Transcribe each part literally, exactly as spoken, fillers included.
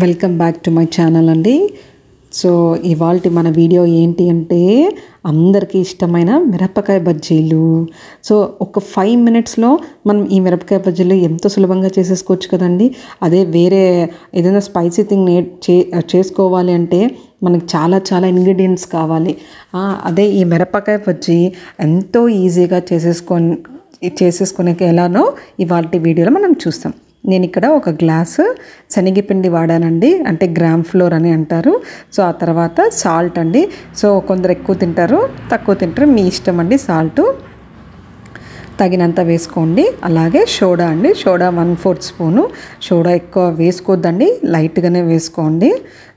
Welcome back to my channel అండి. So ఇవాల్టి మన వీడియో ఏంటి అంటే అందరికీ ఇష్టమైన మిరపకాయ బజ్జీలు. సో ఒక ఫైవ్ మినిట్స్లో మనం ఈ మిరపకాయ బజ్జీలు ఎంతో సులభంగా చేసేసుకోవచ్చు కదండి. అదే వేరే ఏదైనా స్పైసీ థింగ్ నే చే చేసుకోవాలి అంటే మనకి చాలా చాలా ఇంగ్రీడియంట్స్ కావాలి. అదే ఈ మిరపకాయ బజ్జీ ఎంతో ఈజీగా చేసేసుకొని చేసేసుకునే ఎలానో ఇవాల్టి వీడియోలో మనం చూస్తాం. నేను ఇక్కడ ఒక గ్లాసు శనగపిండి వాడానండి, అంటే గ్రామ్ ఫ్లోర్ అని అంటారు. సో ఆ తర్వాత సాల్ట్ అండి. సో కొందరు ఎక్కువ తింటారు, తక్కువ తింటారు, మీ ఇష్టం అండి. సాల్టు తగినంత వేసుకోండి. అలాగే సోడా అండి, soda one fourth spoon. Soda ఎక్కువ వేసుకోవద్దండి, లైట్గానే వేసుకోండి.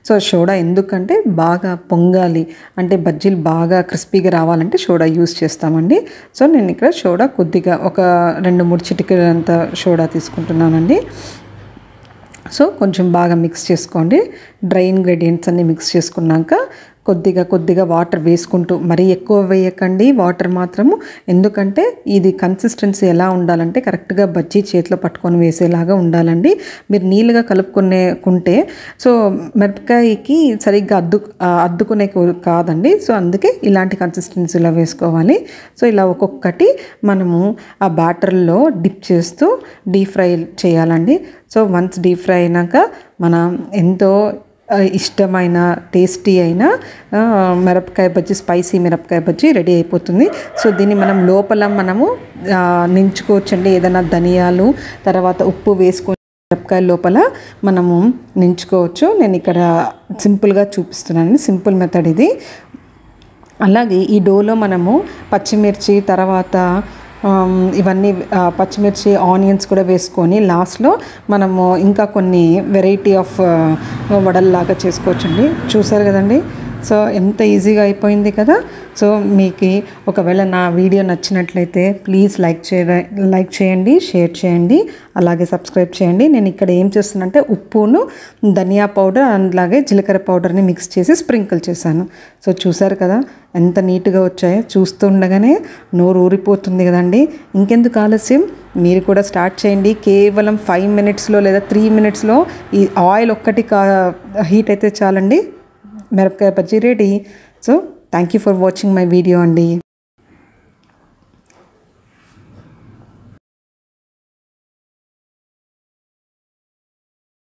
సో సోడా ఎందుకంటే బాగా పొంగాలి అంటే బజ్జీలు బాగా క్రిస్పీగా రావాలంటే సోడా యూస్ చేస్తామండి. సో నేను ఇక్కడ సోడా కొద్దిగా ఒక రెండు మూడు చిటికలంత సోడా తీసుకుంటున్నానండి. సో కొంచెం బాగా మిక్స్ చేసుకోండి. డ్రై ఇంగ్రీడియంట్స్ అన్నీ మిక్స్ చేసుకున్నాక కొద్దిగా కొద్దిగా వాటర్ వేసుకుంటూ, మరీ ఎక్కువ వేయకండి వాటర్ మాత్రము. ఎందుకంటే ఇది కన్సిస్టెన్సీ ఎలా ఉండాలంటే కరెక్ట్గా బజ్జీ చేతిలో పట్టుకొని వేసేలాగా ఉండాలండి. మీరు నీళ్ళుగా కలుపుకునే కుంటే సో మిరపకాయకి సరిగ్గా అద్దు అద్దుకునే కాదండి. సో అందుకే ఇలాంటి కన్సిస్టెన్సీలో వేసుకోవాలి. సో ఇలా ఒక్కొక్కటి మనము ఆ బ్యాటర్లో డిప్ చేస్తూ డీప్ ఫ్రై చేయాలండి. సో వన్స్ డీప్ ఫ్రై అయినాక మన ఎంతో ఇష్టమైన టేస్టీ అయిన మిరపకాయ బజ్జీ, స్పైసీ మిరపకాయ బజ్జీ రెడీ అయిపోతుంది. సో దీన్ని మనం లోపల మనము నించుకోవచ్చండి. ఏదైనా ధనియాలు తర్వాత ఉప్పు వేసుకొని మిరపకాయ లోపల మనము నించుకోవచ్చు. నేను ఇక్కడ సింపుల్గా చూపిస్తున్నాను, సింపుల్ మెథడ్ ఇది. అలాగే ఈ డోలో మనము పచ్చిమిర్చి తర్వాత ఇవన్నీ పచ్చిమిర్చి ఆనియన్స్ కూడా వేసుకొని లాస్ట్లో మనము ఇంకా కొన్ని వెరైటీ ఆఫ్ వడల్లాగా చేసుకోవచ్చండి. చూసారు కదండి, సో ఎంత ఈజీగా అయిపోయింది కదా. సో మీకు ఒకవేళ నా వీడియో నచ్చినట్లయితే ప్లీజ్ లైక్ చే లైక్ చేయండి, షేర్ చేయండి, అలాగే సబ్స్క్రైబ్ చేయండి. నేను ఇక్కడ ఏం చేస్తానంటే ఉప్పును, ధనియా పౌడర్, అలాగే జీలకర్ర పౌడర్ని మిక్స్ చేసి స్ప్రింకిల్ చేశాను. సో చూసారు కదా ఎంత నీట్గా వచ్చాయో. చూస్తుండగానే నోరు ఊరిపోతుంది కదండి. ఇంకెందుకు ఆలస్యం, మీరు కూడా స్టార్ట్ చేయండి. కేవలం ఫైవ్ మినిట్స్లో లేదా త్రీ మినిట్స్లో ఈ ఆయిల్ ఒక్కటి కా హీట్ అయితే చాలండి. మిరపకాయ bajji ready. So thank you for watching my video అండి.